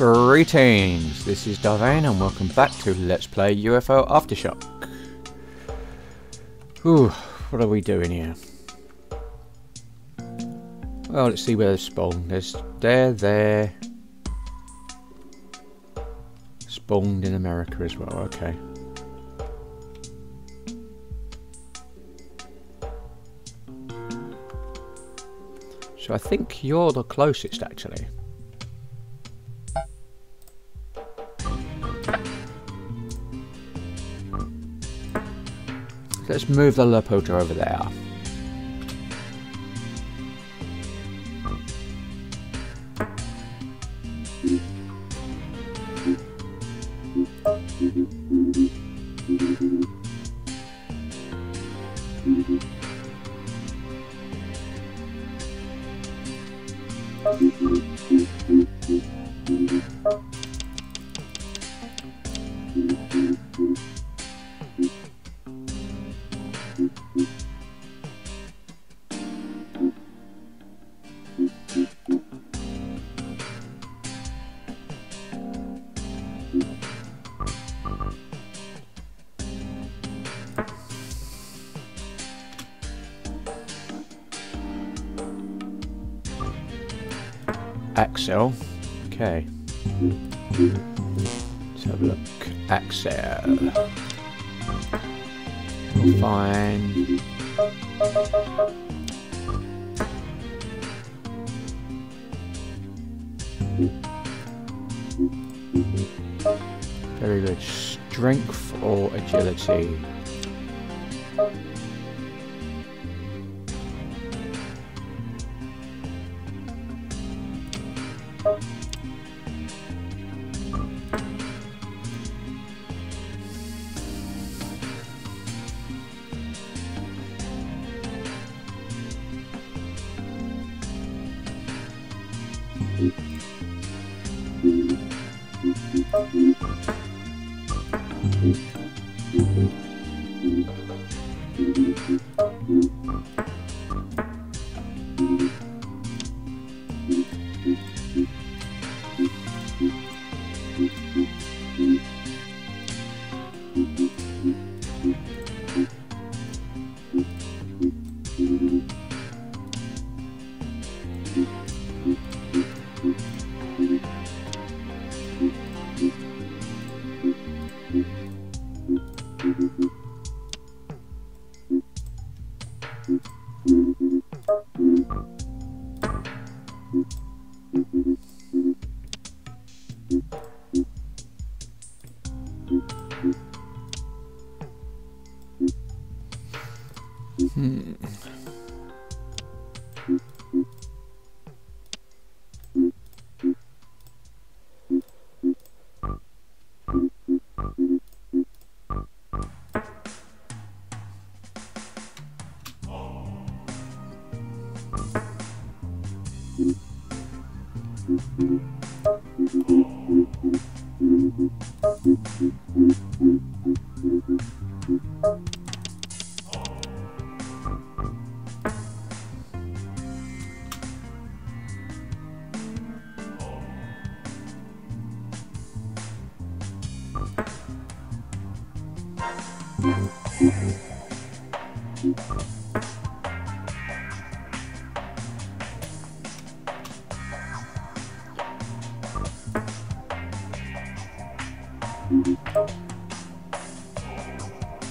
Greetings, this is Da' Vane and welcome back to Let's Play UFO Aftershock. Ooh, what are we doing here? Well, let's see where they spawned. There's there. Spawned in America as well, okay. So I think you're the closest actually. Let's move the Laputa over there. Axel, okay. Let's have a look. Axel. We'll find. Very good. Strength or agility?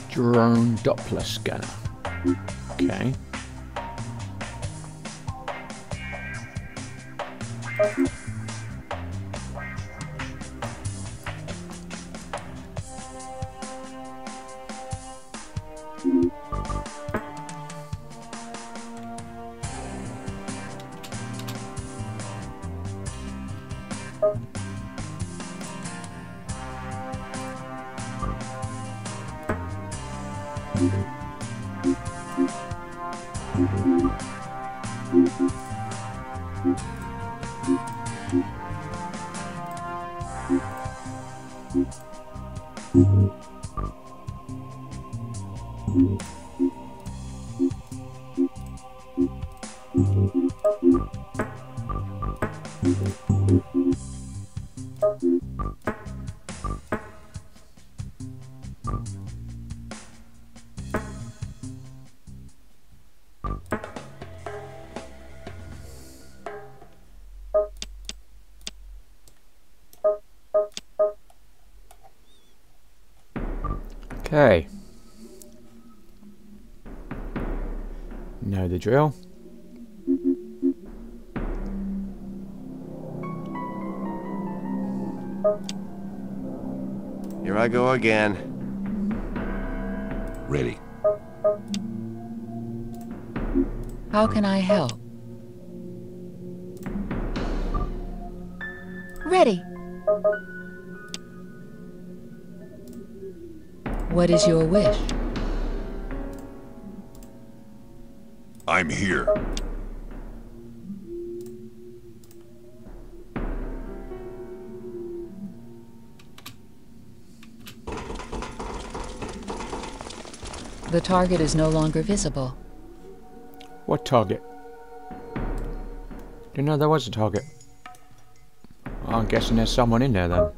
Drone Doppler scanner. Okay. Okay. Know the drill. Here I go again. Ready. How can I help? Ready. What is your wish? I'm here. The target is no longer visible. What target? Didn't know there was a target. I'm guessing there's someone in there then.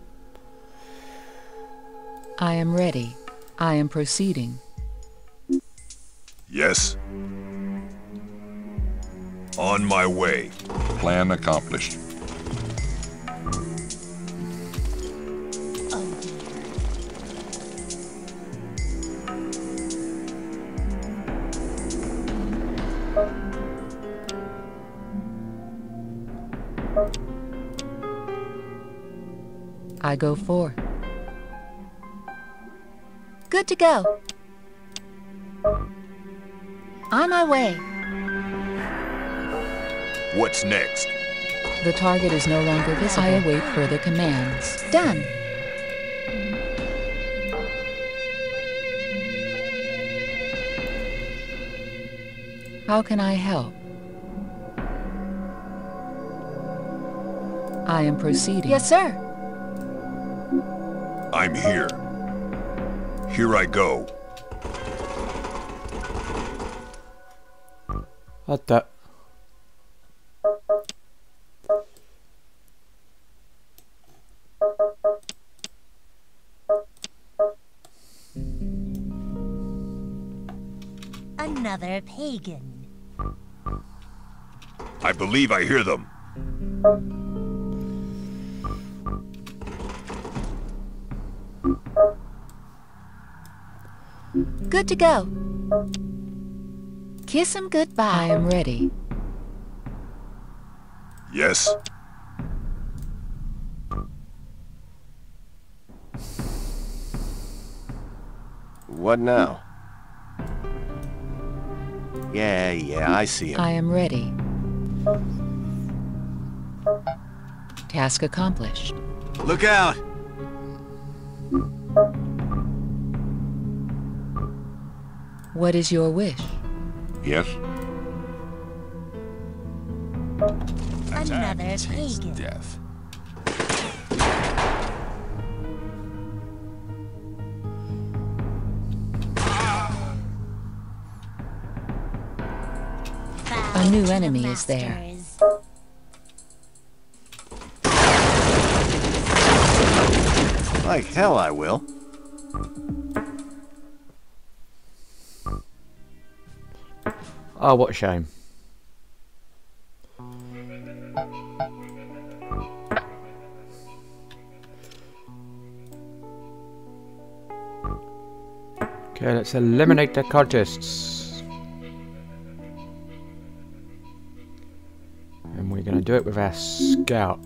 I am ready. I am proceeding. Yes. On my way. Plan accomplished. Oh. I go forth. Good to go. On my way. What's next? The target is no longer visible. I await further commands. Done. How can I help? I am proceeding. Yes, sir. I'm here. Here I go. What the? Another pagan. I believe I hear them. Good to go. Kiss him goodbye. I am ready. Yes. What now? Yeah, I see him. I am ready. Task accomplished. Look out! What is your wish? Yes. Another pagan. Death. A new enemy is there. Like hell, I will. Oh, what a shame. Okay, let's eliminate the cultists. And we're going to do it with our scout.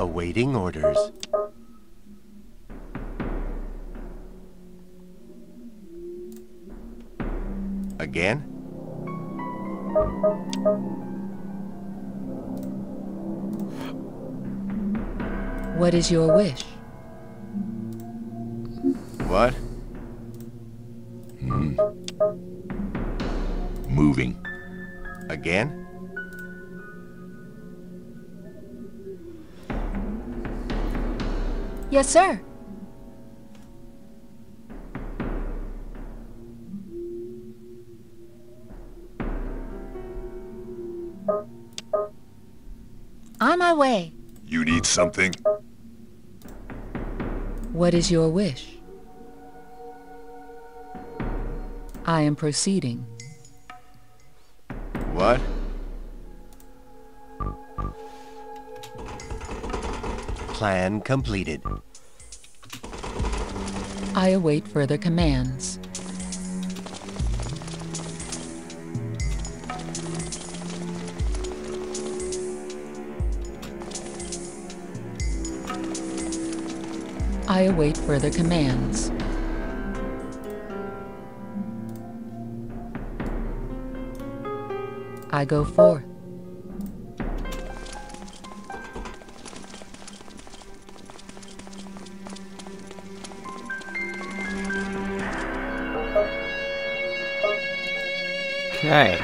Awaiting orders. Again? What is your wish? What? Moving. Again? Yes, sir. On my way. You need something? What is your wish? I am proceeding. What? Plan completed. I await further commands. I await further commands. I go forth. Okay.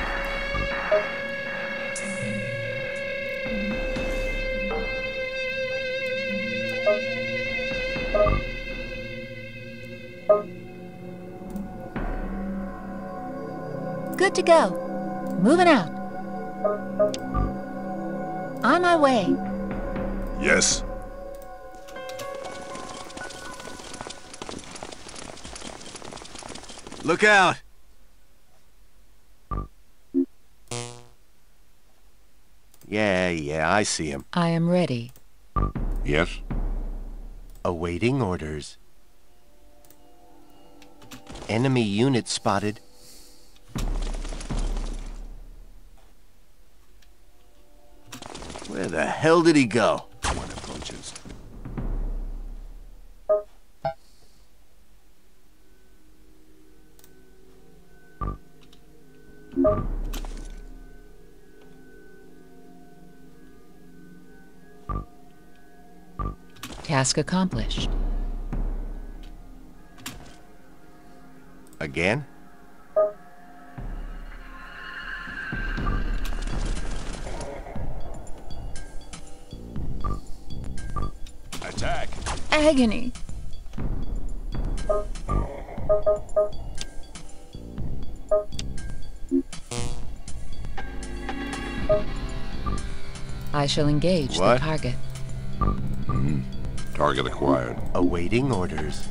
Good to go. Moving out. On my way. Yes. Look out. Yeah, I see him. I am ready. Yes. Awaiting orders. Enemy unit spotted. Where the hell did he go? One approaches. Task accomplished. Again? Attack. Agony. I shall engage the target. Target acquired. Awaiting orders.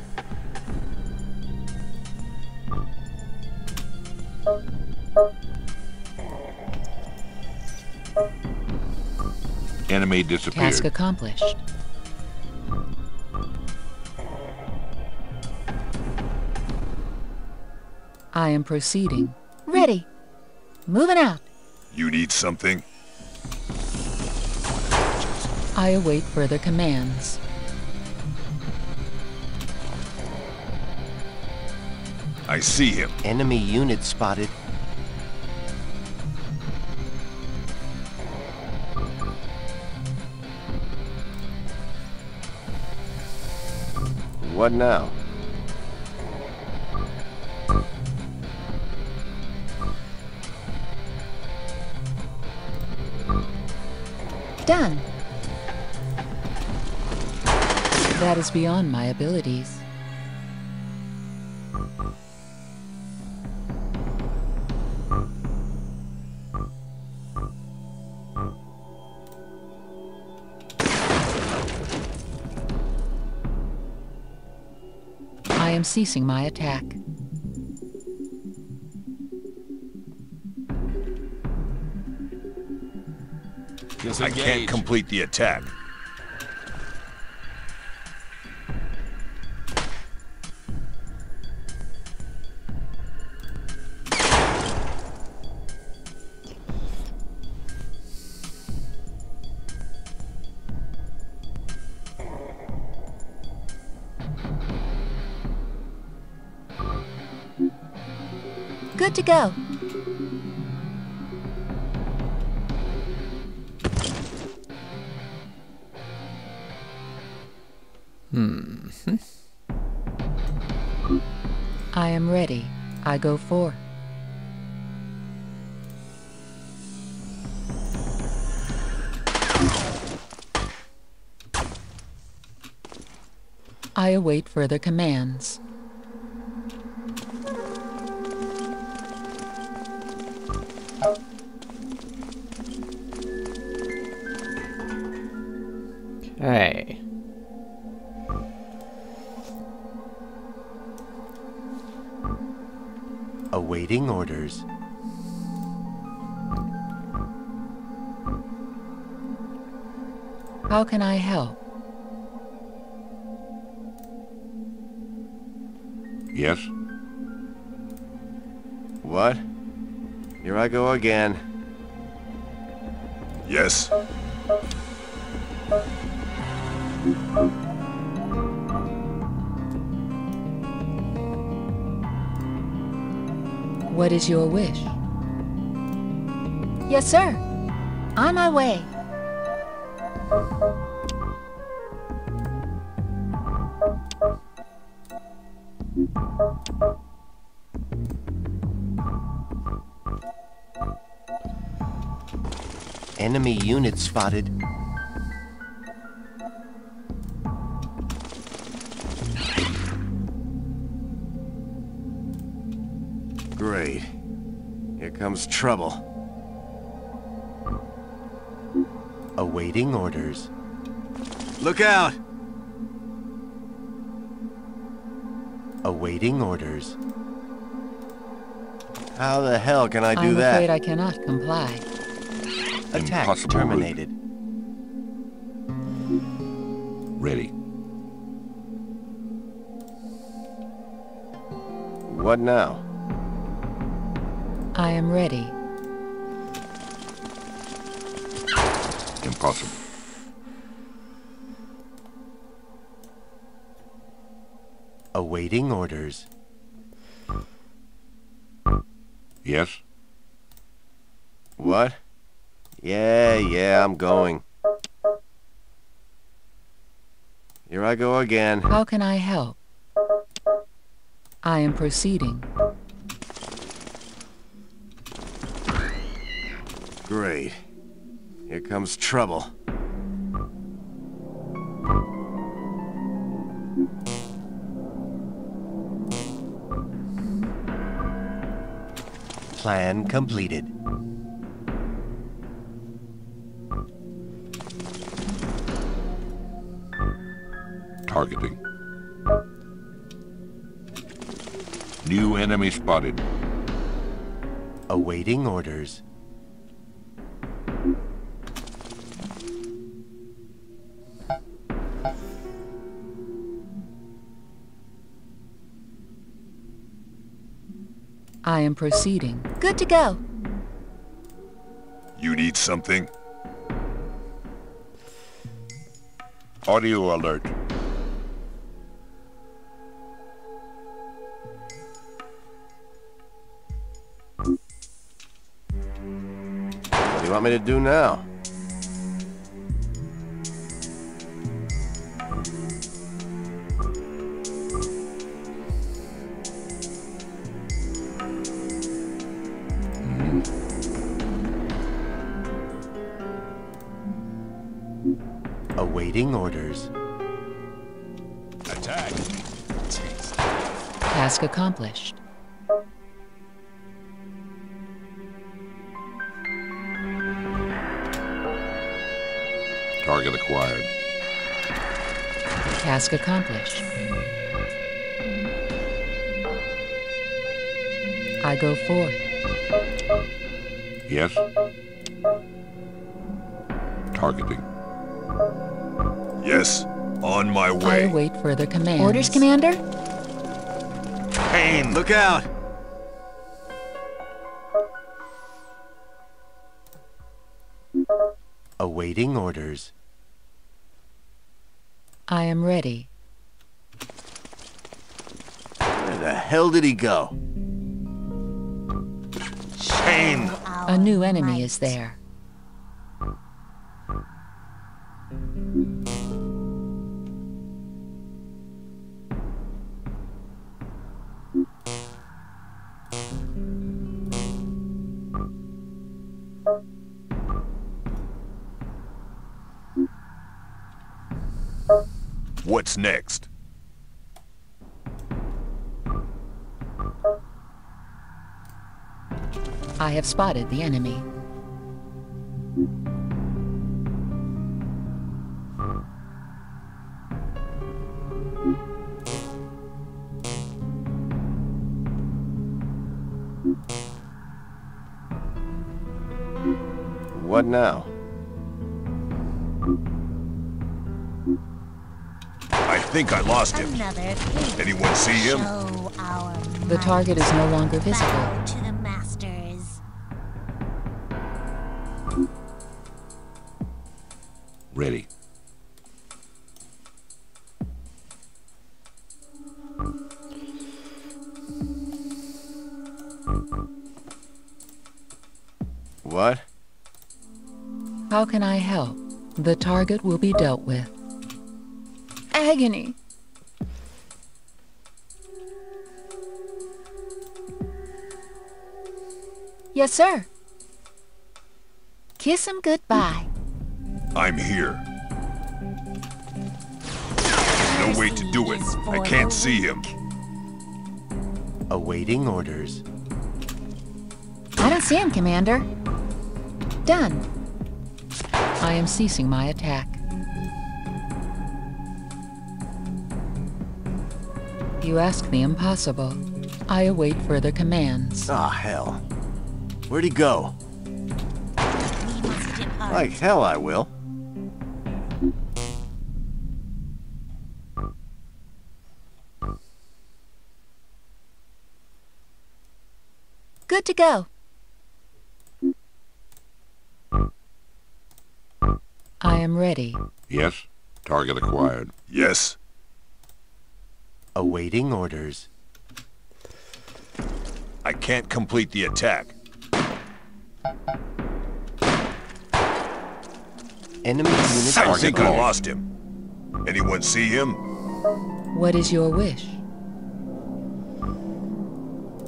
Enemy disappeared. Task accomplished. I am proceeding. Ready. Moving out. You need something? I await further commands. I see him. Enemy unit spotted. What now? Done. That is beyond my abilities. Ceasing my attack. I can't complete the attack. good to go. I am ready. I go forth. I await further commands. Hey. Awaiting orders. How can I help? Yes? What? Here I go again. Yes. What is your wish? Yes, sir. On my way. Enemy unit spotted. Great. Here comes trouble. Awaiting orders. Look out! Awaiting orders. How the hell can I do that? I'm afraid I cannot comply. Attack impossible terminated. Route. Ready. What now? I am ready. Impossible. Awaiting orders. Yes? What? Yeah, I'm going. Here I go again. How can I help? I am proceeding. Great. Here comes trouble. Plan completed. Targeting. New enemy spotted. Awaiting orders. I am proceeding. Good to go. You need something? Audio alert. What do you want me to do now? Awaiting orders. Attack. Task accomplished. Target acquired. Task accomplished. I go forth. Yes. Targeting. Yes, on my way. I await further commands. Orders, Commander? Pain! Look out! Awaiting orders. I am ready. Where the hell did he go? Shame! A new enemy is there. What's next? I have spotted the enemy. What now? I think I lost him. Anyone see him? The target is no longer visible. Ready. What? How can I help? The target will be dealt with. Agony. Yes, sir. Kiss him goodbye. I'm here. There's no way to do it. I can't see him. Awaiting orders. I don't see him, Commander. Done. I am ceasing my attack. You ask the impossible. I await further commands. Ah, hell. Where'd he go? Like hell I will. Good to go. I am ready. Yes. Target acquired. Yes. Awaiting orders. I can't complete the attack. Enemy unit. I think I lost him. Anyone see him? What is your wish?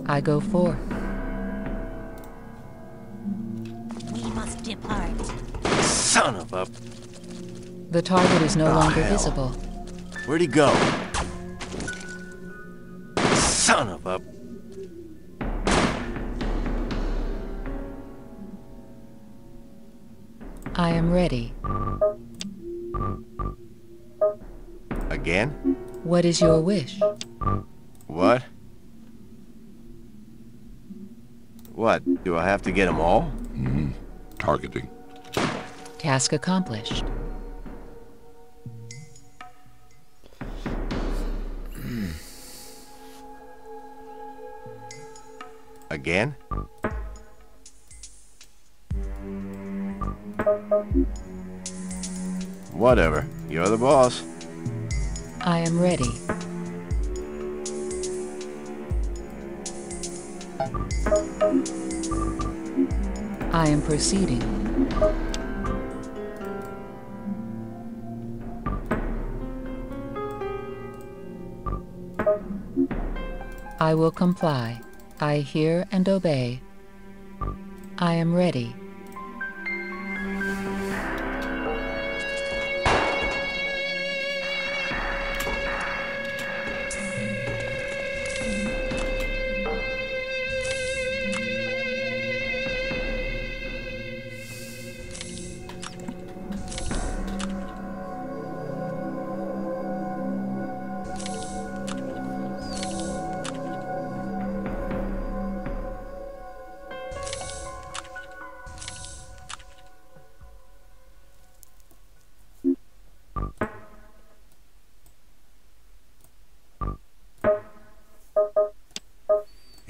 I go forth. Son of a... The target is no longer visible. Where'd he go? Son of a... I am ready. Again? What is your wish? What? What? Do I have to get them all? Mm-hmm. Targeting. Task accomplished. Again? Whatever. You're the boss. I am ready. I am proceeding. I will comply. I hear and obey. I am ready.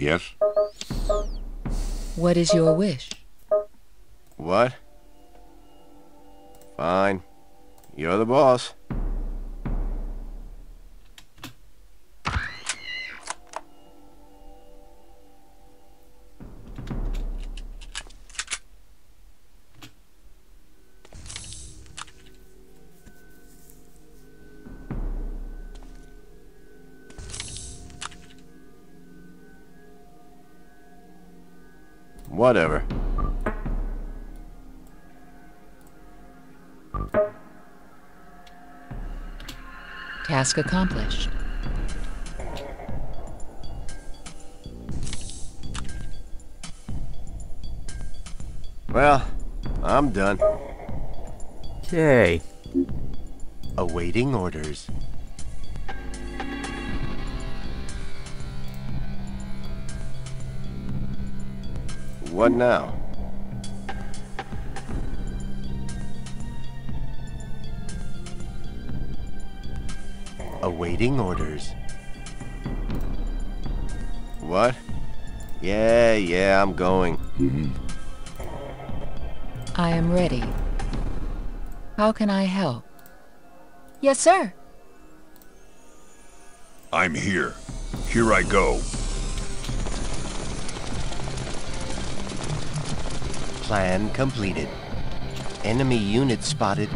Yes. What is your wish? What? Fine. You're the boss. Whatever. Task accomplished. Well, I'm done. Okay. Awaiting orders. What now? Awaiting orders. What? Yeah, I'm going. I am ready. How can I help? Yes, sir. I'm here. Here I go. Plan completed. Enemy unit spotted.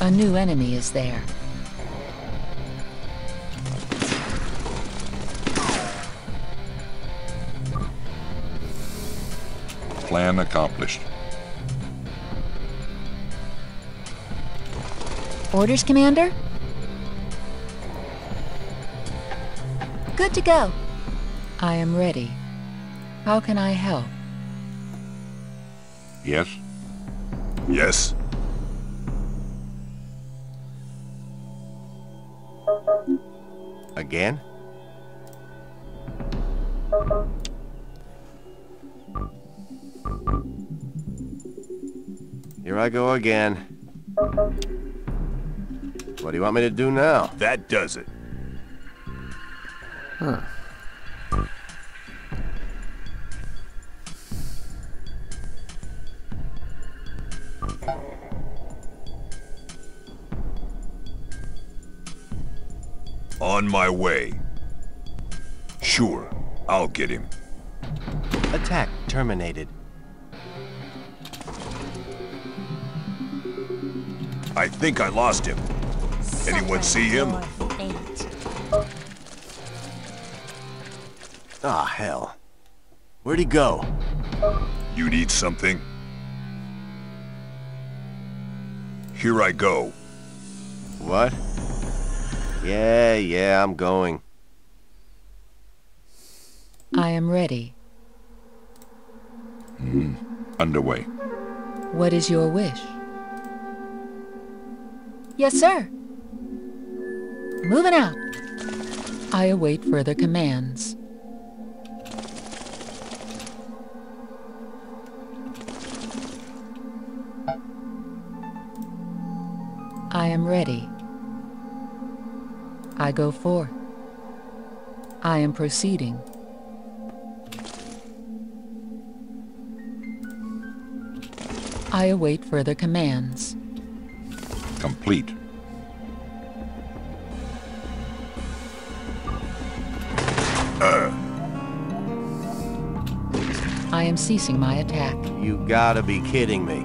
A new enemy is there. Plan accomplished. Orders, Commander? Good to go. I am ready. How can I help? Yes. Yes. Again? Here I go again. What do you want me to do now? That does it. Huh. On my way. Sure, I'll get him. Attack terminated. I think I lost him. Anyone see him? Ah, hell. Where'd he go? You need something? Here I go. What? Yeah, I'm going. I am ready. Underway. What is your wish? Yes, sir. Moving out. I await further commands. I am ready. I go forth. I am proceeding. I await further commands. Complete. I am ceasing my attack. You gotta be kidding me.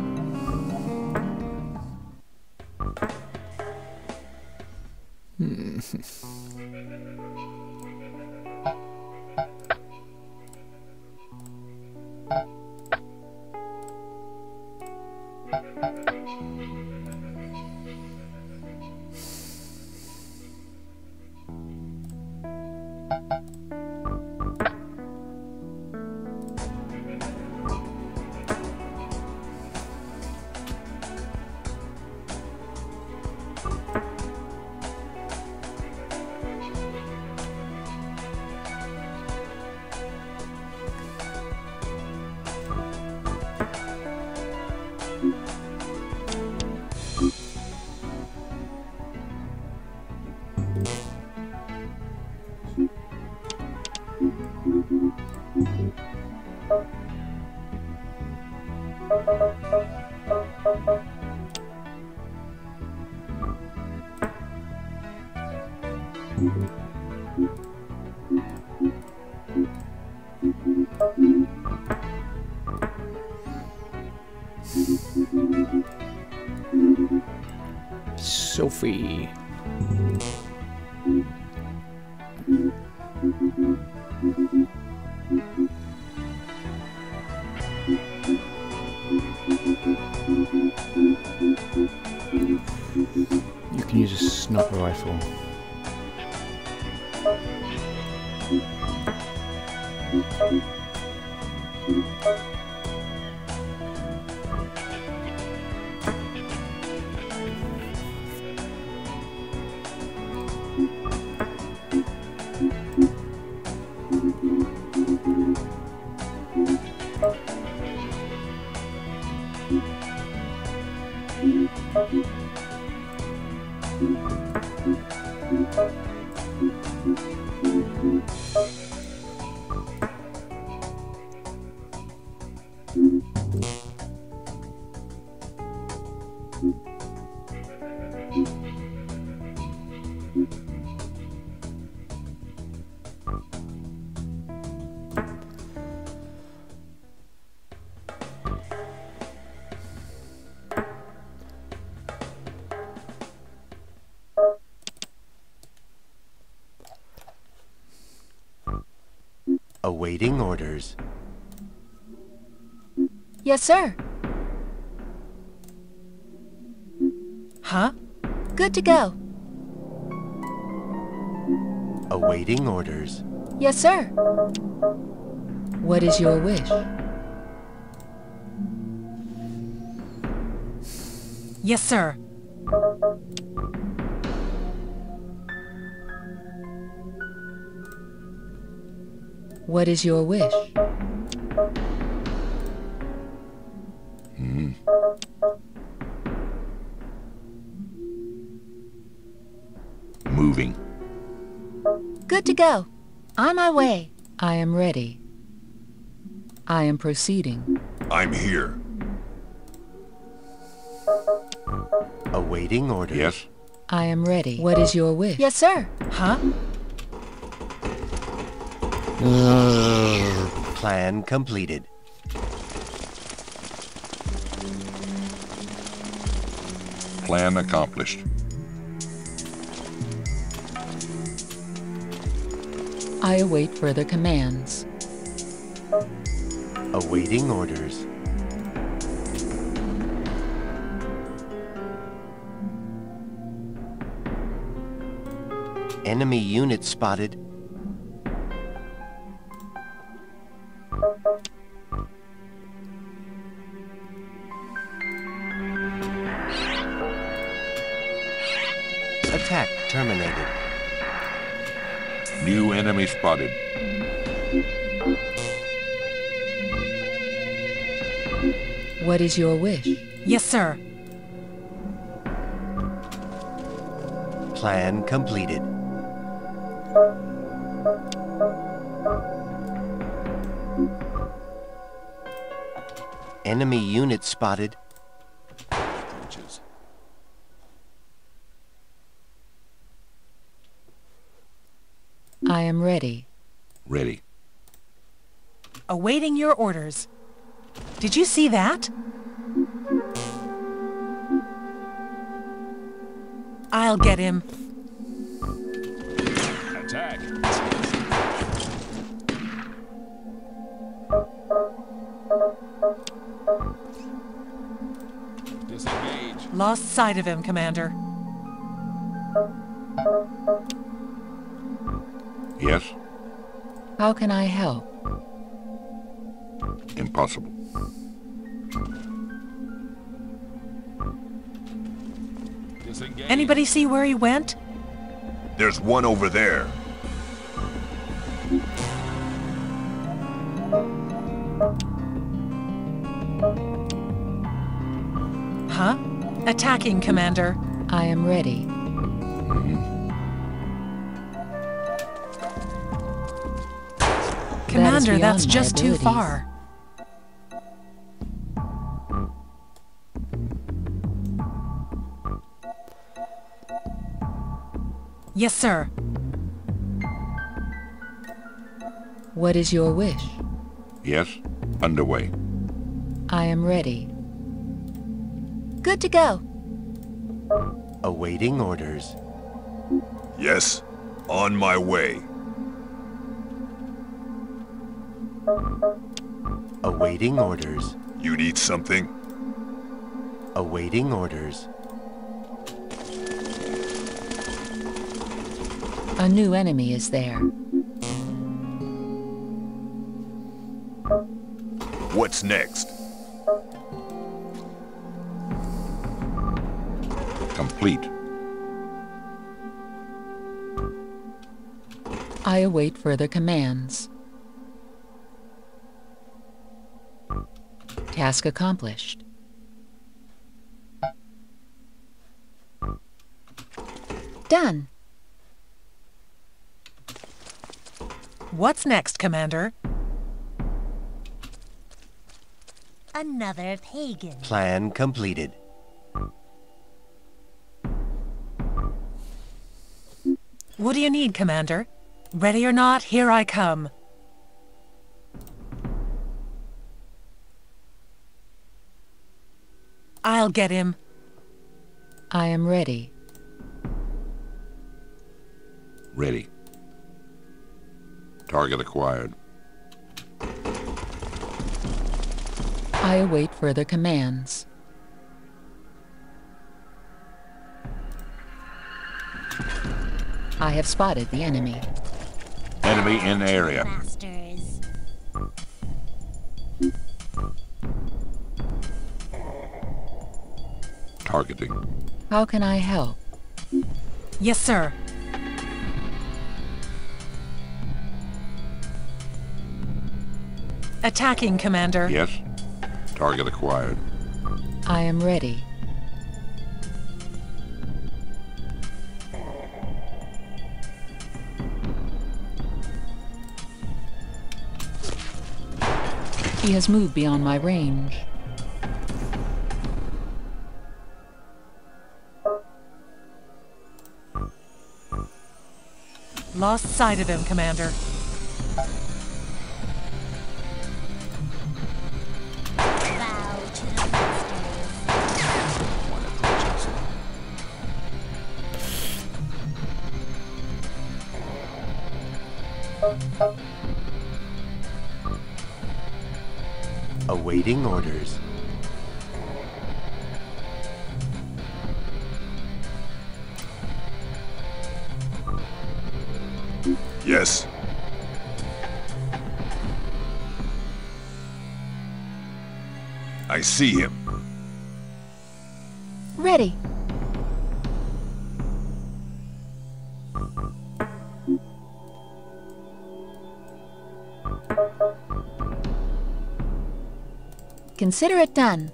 Sophie. You can use a sniper rifle. Awaiting orders. Yes, sir. Huh? Good to go. Awaiting orders. Yes, sir. What is your wish? Yes, sir. What is your wish? Hmm. Moving. Good to go. On my way. I am ready. I am proceeding. I'm here. Awaiting orders. Yes. I am ready. What is your wish? Yes, sir. Huh? Plan completed. Plan accomplished. I await further commands. Awaiting orders. Enemy unit spotted. Attack terminated. New enemy spotted. What is your wish? Yes, sir. Plan completed. Enemy unit spotted. I am ready. Ready. Awaiting your orders. Did you see that? I'll get him. Attack. Disengage. Lost sight of him, Commander. Yes? How can I help? Impossible. Disengage. Anybody see where he went? There's one over there. Huh? Attacking, Commander. I am ready. Mm-hmm. Commander, that's just too far. Yes, sir. What is your wish? Yes, underway. I am ready. Good to go. Awaiting orders. Yes, on my way. Awaiting orders. You need something? Awaiting orders. A new enemy is there. What's next? Complete. I await further commands. Task accomplished. Done. What's next, Commander? Another pagan. Plan completed. What do you need, Commander? Ready or not, here I come. I'll get him. I am ready. Ready. Target acquired. I await further commands. I have spotted the enemy. Enemy in area. Masters. Targeting. How can I help? Yes, sir. Attacking, Commander. Yes. Target acquired. I am ready. He has moved beyond my range. Lost sight of him, Commander. Awaiting orders. Yes. I see him. Ready. Consider it done.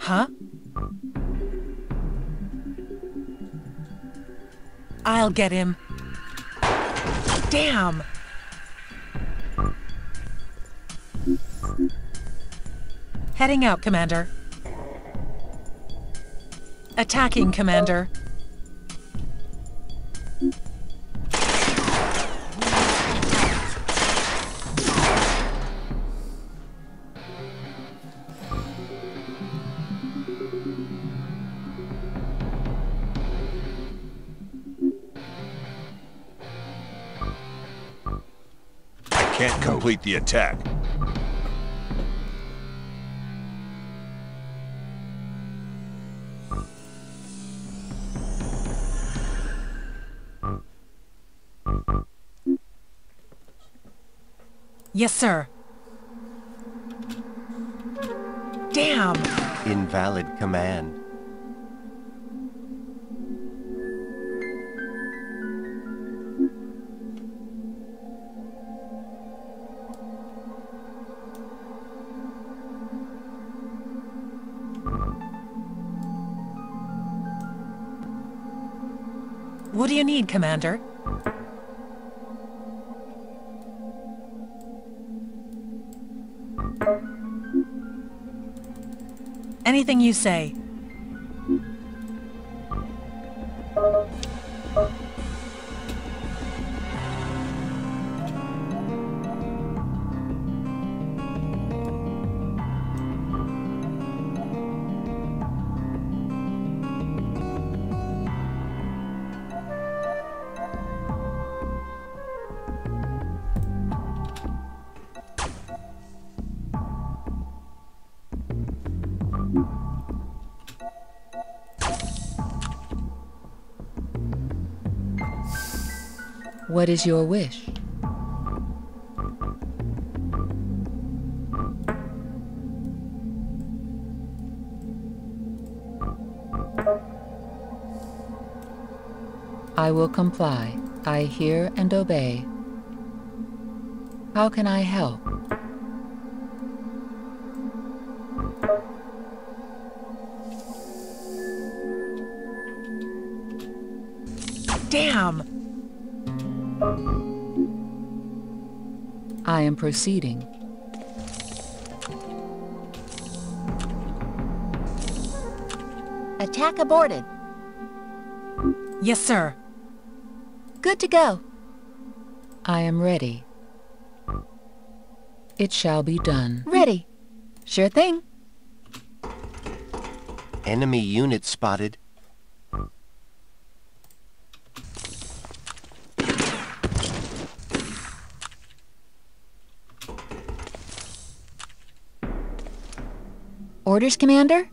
Huh? I'll get him. Damn! Heading out, Commander. Attacking, Commander. Can't complete the attack. Yes, sir. Damn! Invalid command. What do you need, Commander? Anything you say. What is your wish? I will comply. I hear and obey. How can I help? Damn! I am proceeding. Attack aborted. Yes, sir. Good to go. I am ready. It shall be done. Ready. Sure thing. Enemy unit spotted. Orders, Commander?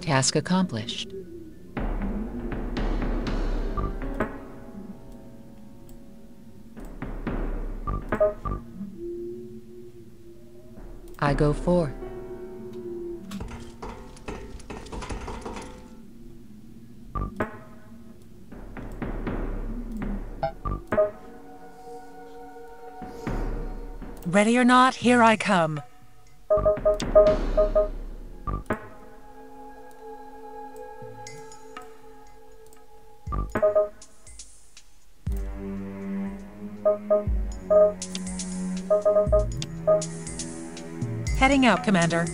Task accomplished. I go forth. Ready or not, here I come. Heading out, Commander.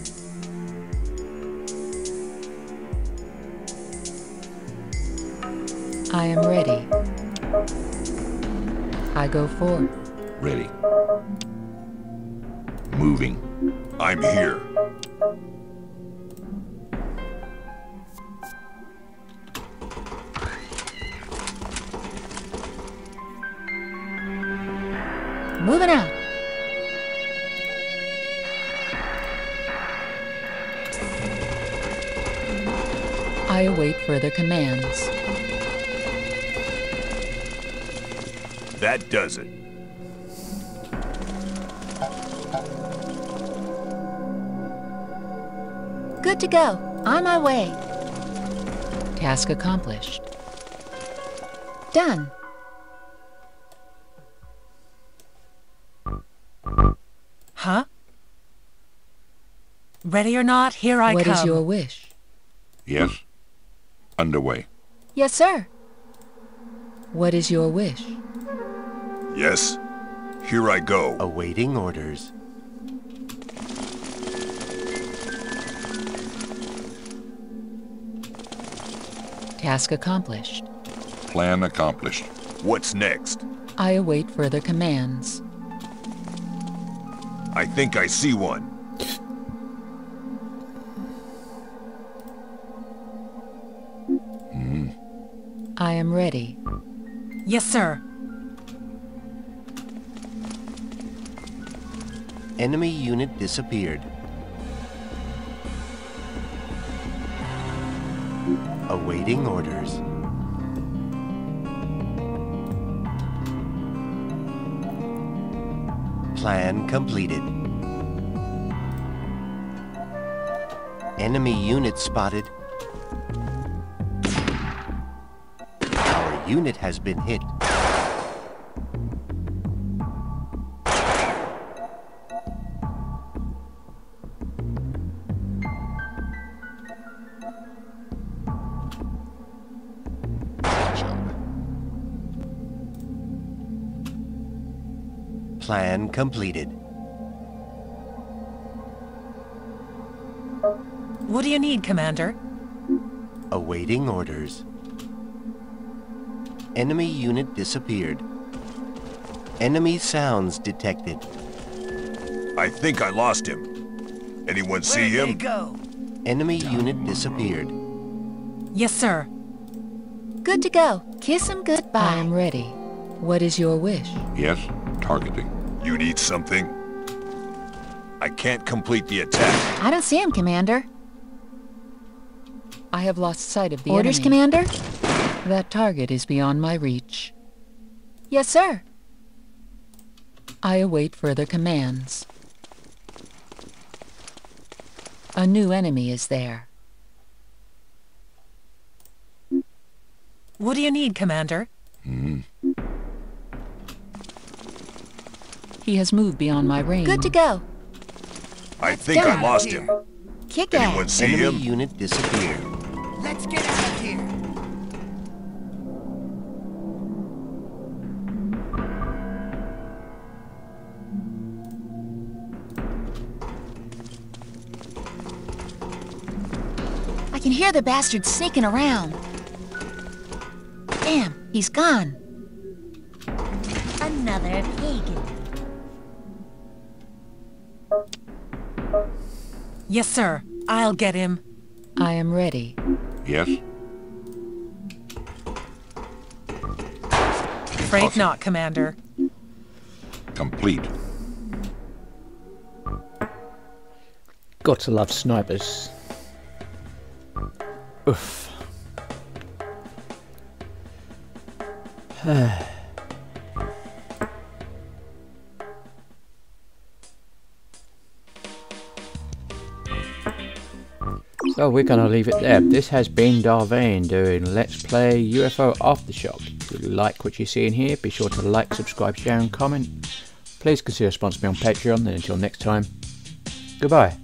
I am ready. I go forth. Ready. Moving. I'm here. Moving out. I await further commands. That does it. Good to go. On my way. Task accomplished. Done. Huh? Ready or not, here I come. What is your wish? Yes. Underway. Yes, sir. What is your wish? Yes. Here I go. Awaiting orders. Task accomplished. Plan accomplished. What's next? I await further commands. I think I see one. I am ready. Yes, sir. Enemy unit disappeared. Awaiting orders. Plan completed. Enemy unit spotted. Unit has been hit. Plan completed. What do you need, Commander? Awaiting orders. Enemy unit disappeared. Enemy sounds detected. I think I lost him. Anyone see him? Where'd they go? Enemy unit disappeared. Yes, sir. Good to go. Kiss him goodbye. I am ready. What is your wish? Yes, targeting. You need something? I can't complete the attack. I don't see him, Commander. I have lost sight of the enemy. Orders, Commander? That target is beyond my reach. Yes, sir. I await further commands. A new enemy is there. What do you need, Commander? He has moved beyond my range. Good to go. I think I lost him. Kick ass. Anyone see him? Enemy unit disappeared. Let's get out of here. I can hear the bastard sneaking around. Damn, he's gone. Another pagan. Yes, sir. I'll get him. I am ready. Yes? Afraid not, Commander. Complete. Gotta love snipers. Oof. So we're gonna leave it there. This has been Da' Vane doing Let's Play UFO Aftershock. If you like what you see in here, be sure to like, subscribe, share and comment. Please consider sponsoring me on Patreon, and until next time, goodbye.